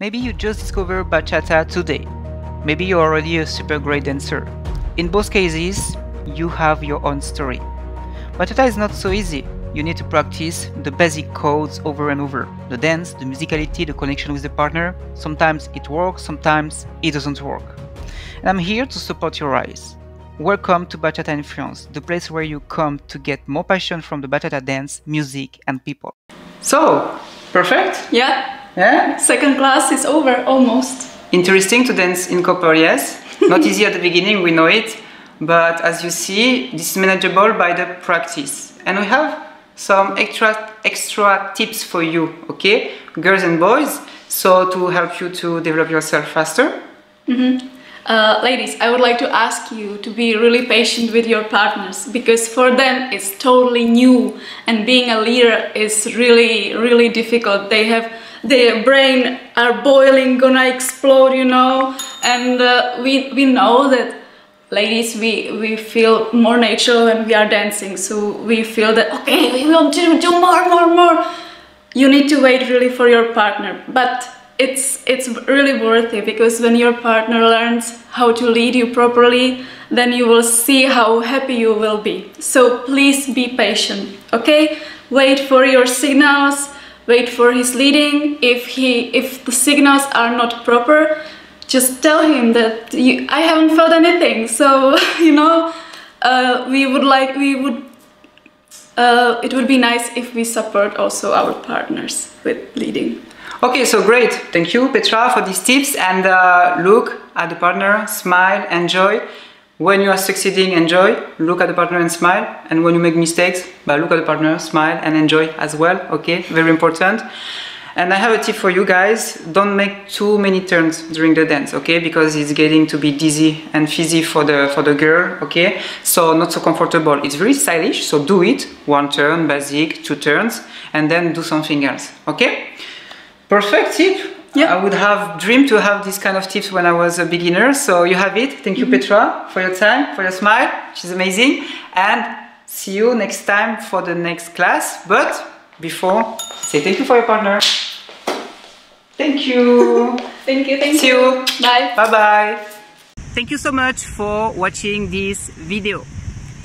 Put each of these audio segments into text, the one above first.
Maybe you just discovered bachata today. Maybe you're already a super great dancer. In both cases, you have your own story. Bachata is not so easy. You need to practice the basic codes over and over. The dance, the musicality, the connection with the partner. Sometimes it works, sometimes it doesn't work. And I'm here to support your rise. Welcome to Bachata Influence, the place where you come to get more passion from the bachata dance, music and people. So, perfect? Yeah. Yeah? Second class is over, almost. Interesting to dance in couple, yes. Not easy at the beginning, we know it. But as you see, this is manageable by the practice. And we have some extra tips for you, okay? Girls and boys, so to help you to develop yourself faster. Ladies, I would like to ask you to be really patient with your partners, because for them it's totally new and being a leader is really difficult. They have their brain are boiling, gonna explode, you know, and we know that ladies, we feel more natural when we are dancing, so we feel that, okay, we want to do more. You need to wait really for your partner, but it's really worth it, because when your partner learns how to lead you properly, then you will see how happy you will be. So please be patient, okay? Wait for your signals, wait for his leading. If the signals are not proper, just tell him that I haven't felt anything. So, you know, it would be nice if we support also our partners with leading. Okay, so great. Thank you, Petra, for these tips. And look at the partner, smile, enjoy. When you are succeeding, enjoy. Look at the partner and smile. And when you make mistakes, but look at the partner, smile and enjoy as well. Okay, very important. And I have a tip for you guys. Don't make too many turns during the dance, okay? Because it's getting to be dizzy and fizzy for the girl, okay? So not so comfortable. It's very stylish, so do it. One turn, basic, two turns, and then do something else, okay? Perfect tip. Yeah. I would have dreamed to have these kind of tips when I was a beginner, so you have it. Thank you, Petra, for your time, for your smile. She's amazing. And see you next time for the next class. But before, say thank you for your partner. Thank you. Thank you. Bye. Bye-bye. Thank you so much for watching this video.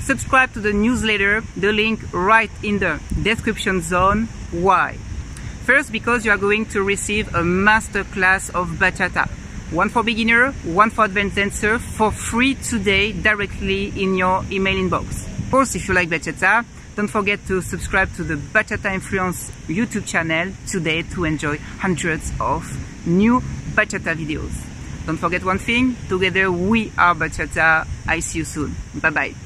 Subscribe to the newsletter, the link right in the description zone. Why? First, because you are going to receive a masterclass of bachata. One for beginner, one for advanced dancer, for free today directly in your email inbox. Of course, if you like bachata, don't forget to subscribe to the Bachata Influence YouTube channel today to enjoy hundreds of new bachata videos. Don't forget one thing, together we are bachata. I see you soon. Bye bye.